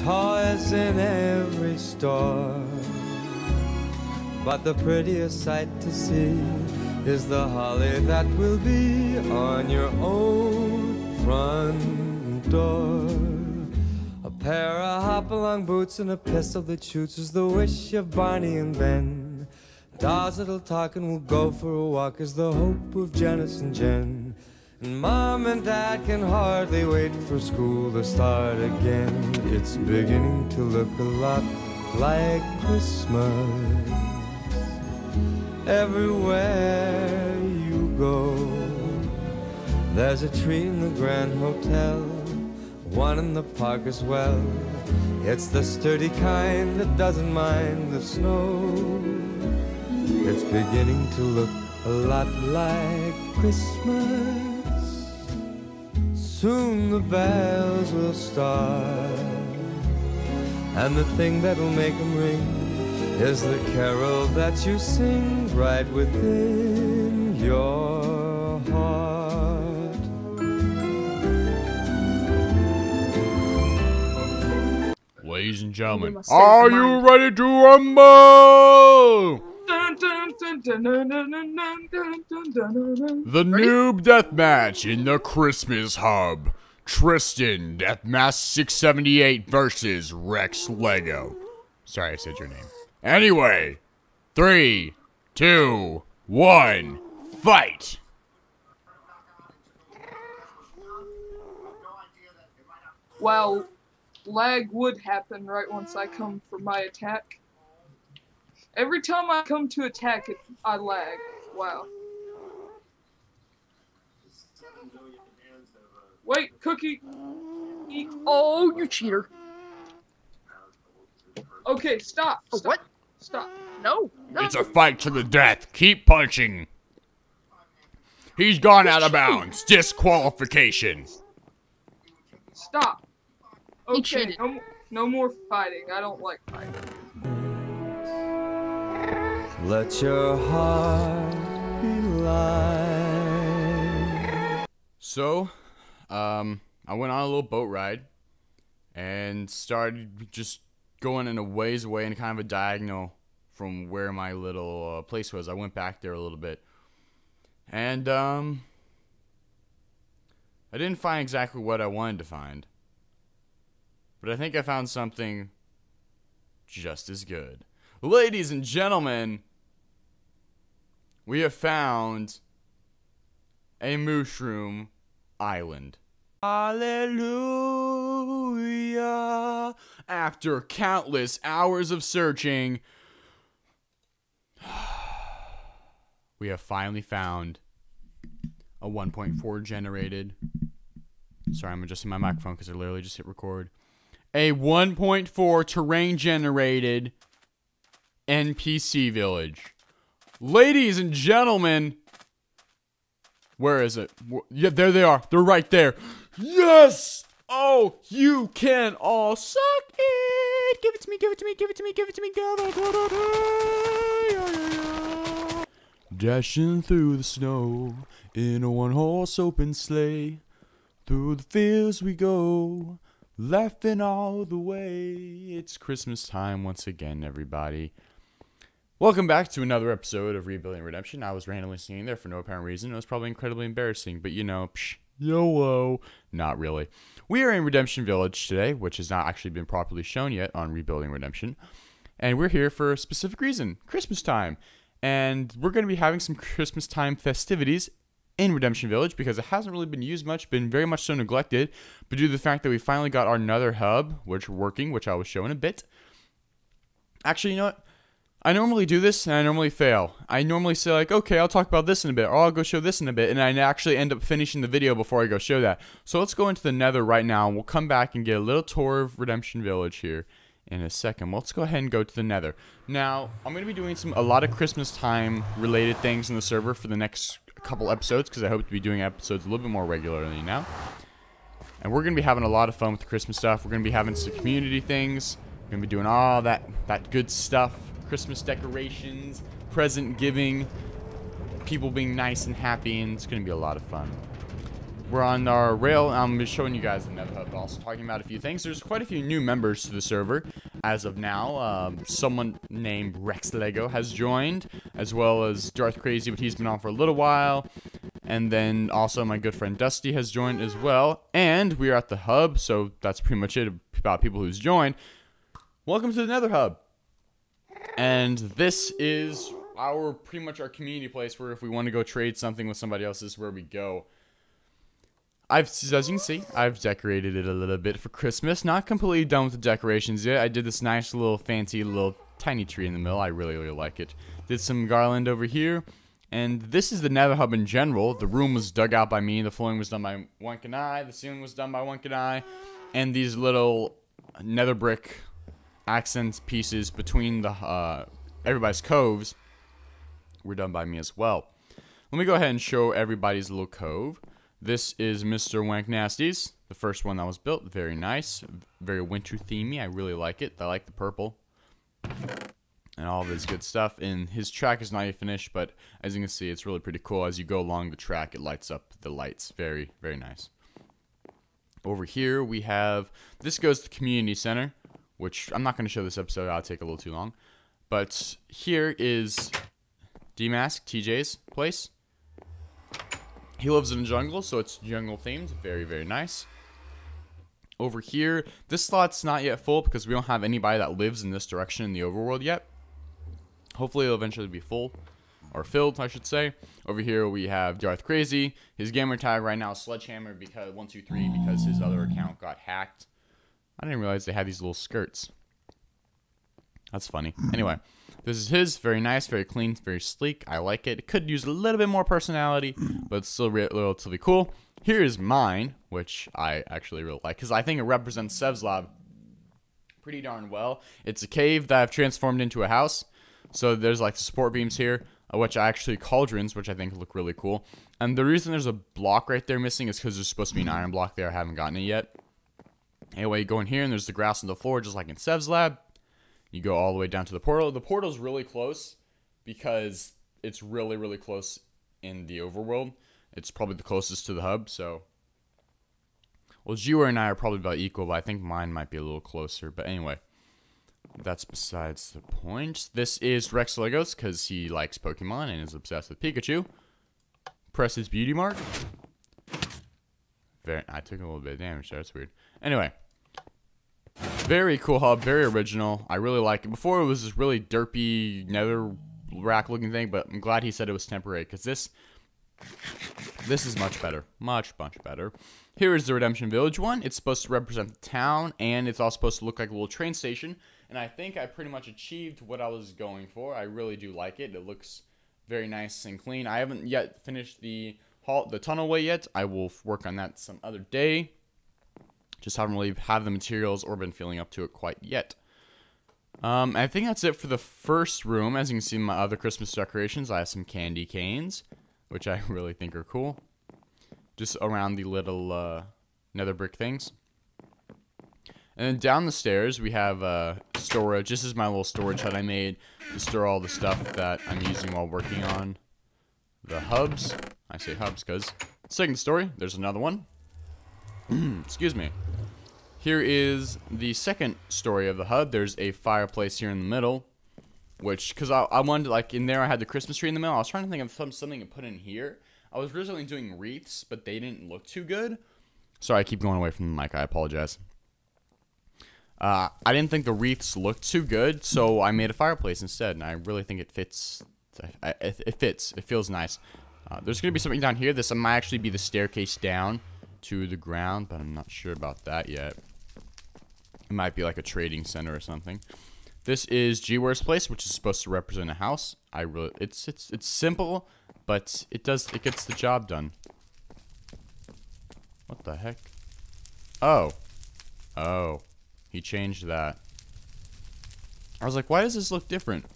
toys in every store. But the prettiest sight to see is the holly that will be on your own front door. A pair of hop-along boots and a pistol that shoots is the wish of Barney and Ben. Dolls that'll talk and will go for a walk is the hope of Janice and Jen. And Mom and Dad can hardly wait for school to start again. It's beginning to look a lot like Christmas everywhere you go. There's a tree in the Grand Hotel, one in the park as well. It's the sturdy kind that doesn't mind the snow. It's beginning to look a lot like Christmas. Soon the bells will start, and the thing that'll make them ring is the carol that you sing right within your heart. Ladies and gentlemen, are you ready to rumble? The noob deathmatch in the Christmas Hub. Tristan Deathmask 678 versus Rex Lego. Sorry, I said your name. Anyway, 3, 2, 1, fight! Well, lag would happen right once I come for my attack. Every time I come to attack it, I lag. Wow. Wait, cookie! Oh, you cheater. Okay, stop. Stop. What? Stop. No, no. It's a fight to the death. Keep punching. He's gone out of bounds. Disqualification. Stop. Okay, no more fighting. I don't like fighting. Let your heart be light. So, I went on a little boat ride and started just going in a ways away and kind of a diagonal from where my little place was. I went back there a little bit. And, I didn't find exactly what I wanted to find. But I think I found something just as good. Ladies and gentlemen, we have found a mushroom island. Hallelujah! After countless hours of searching, we have finally found a 1.4 generated. Sorry, I'm adjusting my microphone because I literally just hit record. A 1.4 terrain generated NPC village. Ladies and gentlemen, where is it? Yeah, there they are. They're right there. Yes! Oh, you can all suck it. Give it to me, give it to me, give it to me, give it to me. Yeah. Dashing through the snow in a one-horse open sleigh. Through the fields we go, laughing all the way. It's Christmas time once again, everybody. Welcome back to another episode of Rebuilding Redemption. I was randomly singing there for no apparent reason. It was probably incredibly embarrassing, but you know, psh, YOLO. Not really. We are in Redemption Village today, which has not actually been properly shown yet on Rebuilding Redemption. And we're here for a specific reason, Christmas time. And we're going to be having some Christmas time festivities in Redemption Village because it hasn't really been used much, been very much so neglected. But due to the fact that we finally got our Nether Hub, which we're working, which I will show in a bit. Actually, you know what? I normally do this, and I normally fail. I normally say, like, okay, I'll talk about this in a bit, or I'll go show this in a bit, and I actually end up finishing the video before I go show that. So let's go into the Nether right now, and we'll come back and get a little tour of Redemption Village here in a second. Let's go ahead and go to the Nether. Now, I'm going to be doing a lot of Christmas time related things in the server for the next couple episodes, because I hope to be doing episodes a little bit more regularly now. And we're going to be having a lot of fun with the Christmas stuff. We're going to be having some community things. We're going to be doing all that good stuff. Christmas decorations, present giving, people being nice and happy, and it's going to be a lot of fun. We're on our rail. I'm just showing you guys the Nether Hub, also talking about a few things. There's quite a few new members to the server as of now. Someone named Rex Lego has joined, as well as Darth Crazy, but he's been on for a little while. And then also my good friend Dusty has joined as well. And we are at the hub, so that's pretty much it about people who's joined. Welcome to the Nether Hub. And this is our pretty much our community place where if we want to go trade something with somebody else, this is where we go. As you can see, I've decorated it a little bit for Christmas. Not completely done with the decorations yet. I did this nice little fancy little tiny tree in the middle. I really, really like it. Did some garland over here. And this is the Nether Hub in general. The room was dug out by me. The flooring was done by Wenknasty. The ceiling was done by Wenknasty. And these little nether brick accent pieces between the everybody's coves were done by me as well. Let me go ahead and show everybody's little cove. This is Mr. Wenknasty's, the first one that was built. Very nice, very winter themey. I really like it. I like the purple and all this good stuff. And his track is not yet finished, but as you can see, it's really pretty cool. As you go along the track, it lights up the lights. Very, very nice. Over here, we have, this goes to the community center, which I'm not going to show this episode. I'll take a little too long. But here is Deathmask, TJ's place. He lives in the jungle, so it's jungle themed. Very, very nice. Over here, this slot's not yet full because we don't have anybody that lives in this direction in the overworld yet. Hopefully, it'll eventually be full. Or filled, I should say. Over here, we have Darth Crazy. His gamer tag right now is Sledgehammer because 123 because his other account got hacked. I didn't realize they had these little skirts. That's funny. Anyway, this is his. Very nice, very clean, very sleek. I like it. It could use a little bit more personality, but it's still relatively cool. Here is mine, which I actually really like, because I think it represents Sev's Lab pretty darn well. It's a cave that I've transformed into a house. So there's like the support beams here, which are actually cauldrons, which I think look really cool. And the reason there's a block right there missing is because there's supposed to be an iron block there. I haven't gotten it yet. Anyway, you go in here, and there's the grass on the floor, just like in Sev's Lab. You go all the way down to the portal. The portal's really close because it's really, really close in the overworld. It's probably the closest to the hub, so... Well, Gwar and I are probably about equal, but I think mine might be a little closer. But anyway, that's besides the point. This is Rex Legos because he likes Pokemon and is obsessed with Pikachu. Press his beauty mark. Very, I took a little bit of damage there. That's weird. Anyway. Very cool hub, very original. I really like it. Before it was this really derpy nether rack looking thing, but I'm glad he said it was temporary because this is much better, much better. Here is the Redemption Village one. It's supposed to represent the town, and it's all supposed to look like a little train station. And I think I pretty much achieved what I was going for. I really do like it. It looks very nice and clean. I haven't yet finished the tunnel way yet. I will work on that some other day. Just haven't really had the materials or been feeling up to it quite yet. I think that's it for the first room. As you can see in my other Christmas decorations, I have some candy canes, which I really think are cool. Just around the little nether brick things. And then down the stairs, we have storage. This is my little storage hut I made to store all the stuff that I'm using while working on the hubs. I say hubs because second story, there's another one. Excuse me. Here is the second story of the hub. There's a fireplace here in the middle, which, because I wanted, like, in there I had the Christmas tree in the middle. I was trying to think of something to put in here. I was originally doing wreaths, but they didn't look too good. Sorry, I keep going away from the mic. I apologize. I didn't think the wreaths looked too good, so I made a fireplace instead, and I really think it fits. It fits. It feels nice. There's going to be something down here. This might actually be the staircase down to the ground, but I'm not sure about that yet. It might be like a trading center or something. This is Gwar's place, which is supposed to represent a house. I really, it's simple, but it gets the job done. What the heck? Oh, he changed that. I was like, why does this look different?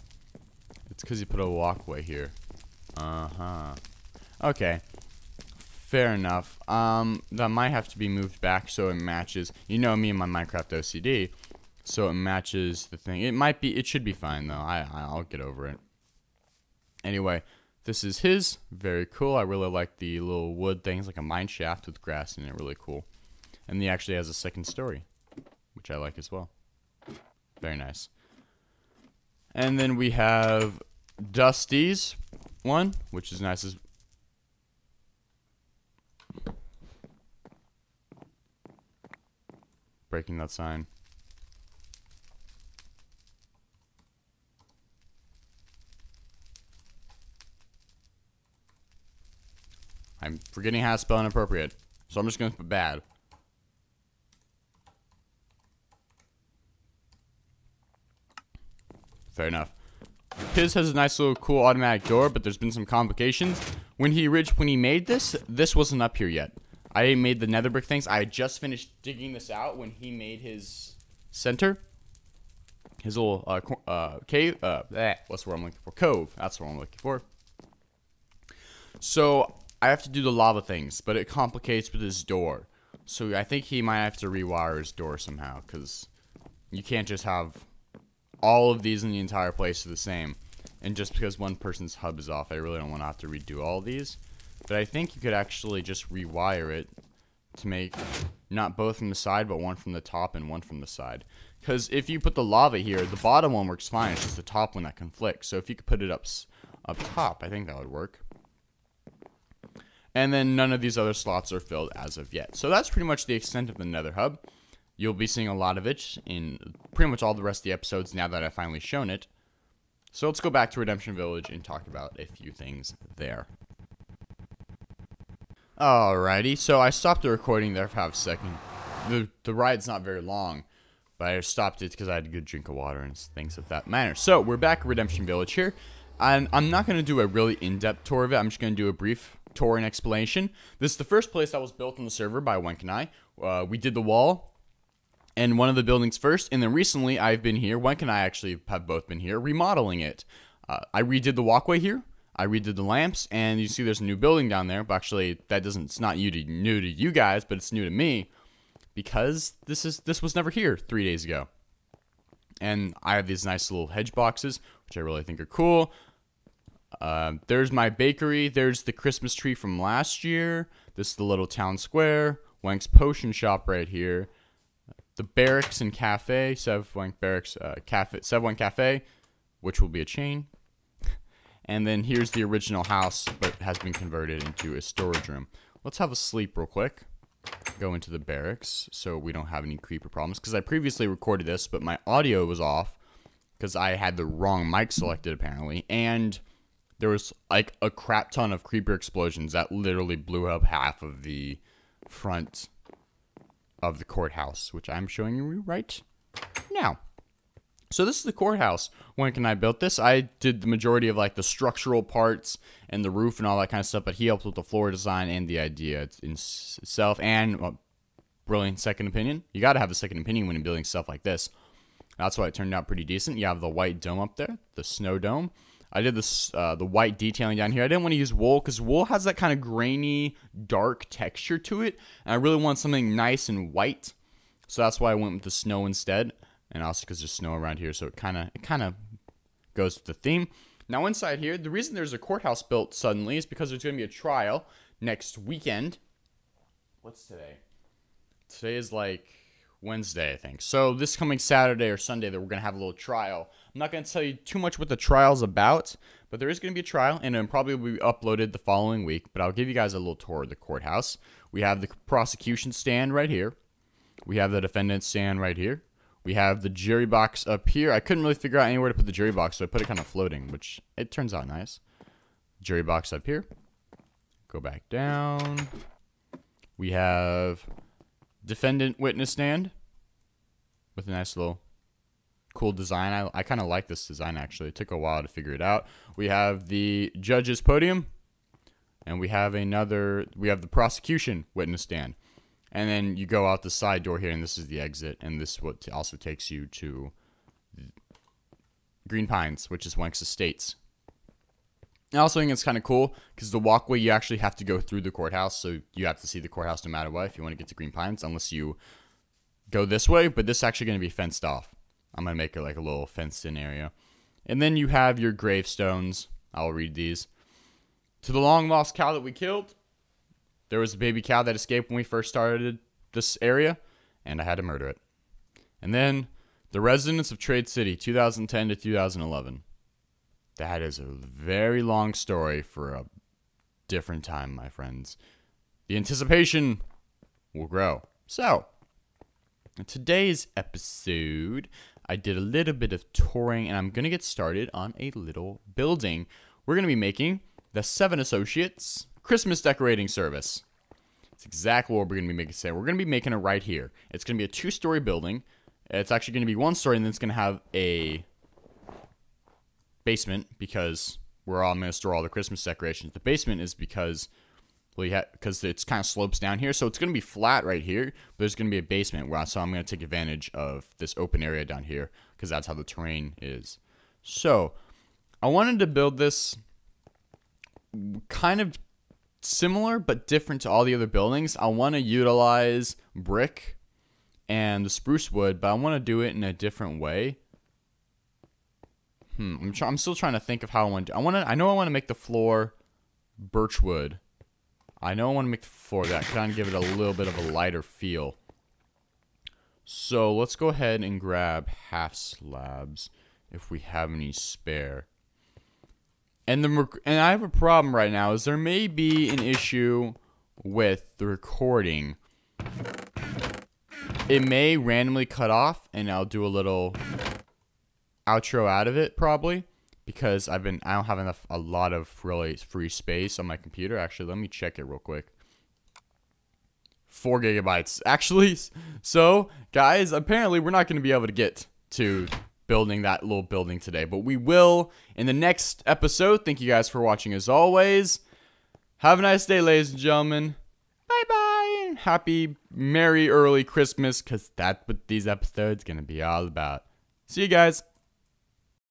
It's because he put a walkway here. Okay. Fair enough. That might have to be moved back so it matches. You know me and my Minecraft OCD, so it matches the thing. It should be fine though. I'll get over it. Anyway, This is his. Very cool. I really like the little wood thing. It's like a mine shaft with grass in it. Really cool. And he actually has a second story, which I like as well. Very nice. And then we have Dusty's one, which is nice as... breaking that sign. I'm forgetting how to spell inappropriate, so I'm just going to put bad. Fair enough. His has a nice little cool automatic door, but there's been some complications. When he made this, this wasn't up here yet. I made the nether brick things. I just finished digging this out when he made his center. His little cave. What's the word I'm looking for? Cove. That's what I'm looking for. So I have to do the lava things, but it complicates with his door. So I think he might have to rewire his door somehow, because you can't just have all of these in the entire place are the same. And just because one person's hub is off, I really don't want to have to redo all these. But I think you could actually just rewire it to make not both from the side, but one from the top and one from the side. Because if you put the lava here, the bottom one works fine. It's just the top one that conflicts. So if you could put it up top, I think that would work. And then none of these other slots are filled as of yet. So that's pretty much the extent of the Nether Hub. You'll be seeing a lot of it in pretty much all the rest of the episodes now that I've finally shown it. So let's go back to Redemption Village and talk about a few things there. Alrighty, so I stopped the recording there for half a second. The ride's not very long, but I stopped it because I had a good drink of water and things of that manner. So we're back at Redemption Village here. And I'm not going to do a really in-depth tour of it. I'm just going to do a brief tour and explanation. This is the first place that was built on the server by Wenknasty. We did the wall and one of the buildings first, and then recently I've been here, Wenk and I actually have both been here, remodeling it. I redid the walkway here, I redid the lamps, and you see there's a new building down there, but actually that doesn't, it's not new to you guys, but it's new to me, because this was never here 3 days ago. And I have these nice little hedge boxes, which I really think are cool. There's my bakery, there's the Christmas tree from last year, this is the little town square, Wenk's potion shop right here, the barracks and cafe, Sevwenk Barracks Cafe, Sevwenk Cafe, which will be a chain. And then here's the original house, but has been converted into a storage room. Let's have a sleep real quick. Go into the barracks so we don't have any creeper problems. Because I previously recorded this, but my audio was off because I had the wrong mic selected apparently. And there was like a crap ton of creeper explosions that literally blew up half of the front of the courthouse, which I'm showing you right now. So this is the courthouse. Wenk and I built this. I did the majority of like the structural parts and the roof and all that kind of stuff, but he helped with the floor design and the idea itself. And well, brilliant second opinion. You got to have a second opinion when you're building stuff like this. That's why it turned out pretty decent. You have the white dome up there, the snow dome. I did this the white detailing down here. I didn't want to use wool because wool has that kind of grainy, dark texture to it. And I really want something nice and white. So that's why I went with the snow instead. And also because there's snow around here. So it kind of goes with the theme. Now inside here, the reason there's a courthouse built suddenly is because there's going to be a trial next weekend. What's today? Today is like Wednesday, I think. So this coming Saturday or Sunday that we're going to have a little trial. I'm not going to tell you too much what the trial's about, but there is going to be a trial, and it'll probably be uploaded the following week, but I'll give you guys a little tour of the courthouse. We have the prosecution stand right here. We have the defendant stand right here. We have the jury box up here. I couldn't really figure out anywhere to put the jury box, so I put it kind of floating, which it turns out nice. Jury box up here. Go back down. We have defendant witness stand with a nice little cool design. I kind of like this design actually. It took a while to figure it out. We have the judge's podium, and we have the prosecution witness stand, and then you go out the side door here, and this is the exit, and this is what also takes you to Green Pines, which is Wenknasty Estates. I also think it's kind of cool because the walkway, you actually have to go through the courthouse, so you have to see the courthouse no matter what if you want to get to Green Pines, unless you go this way. But this is actually going to be fenced off. I'm going to make it like a little fenced in area. And then you have your gravestones. I'll read these. To the long lost cow that we killed. There was a baby cow that escaped when we first started this area, and I had to murder it. And then the residents of Trade City, 2010 to 2011. That is a very long story for a different time, my friends. The anticipation will grow. So, in today's episode, I did a little bit of touring, and I'm going to get started on a little building. We're going to be making the Seven Associates Christmas decorating service. It's exactly what we're going to be making today. We're going to be making it right here. It's going to be a two-story building. It's actually going to be one story, and then it's going to have a basement because we're all going to store all the Christmas decorations. The basement is because, well, because it's kind of slopes down here, so it's going to be flat right here. But there's going to be a basement, so I'm going to take advantage of this open area down here because that's how the terrain is. So I wanted to build this kind of similar but different to all the other buildings. I want to utilize brick and the spruce wood, but I want to do it in a different way. I'm still trying to think of how I want to do. I know I want to make the floor birch wood. I know I want to make the floor that kind of give it a little bit of a lighter feel. So let's go ahead and grab half slabs if we have any spare. And I have a problem right now is there may be an issue with the recording. It may randomly cut off, and I'll do a little outro out of it probably because I don't have a lot of really free space on my computer. Actually, let me check it real quick. 4 gigabytes actually. So guys, apparently we're not going to be able to get to building that little building today, but we will in the next episode. Thank you guys for watching as always. Have a nice day, ladies and gentlemen. Bye-bye, and happy, merry, early Christmas, because that's what these episodes going to be all about. See you guys.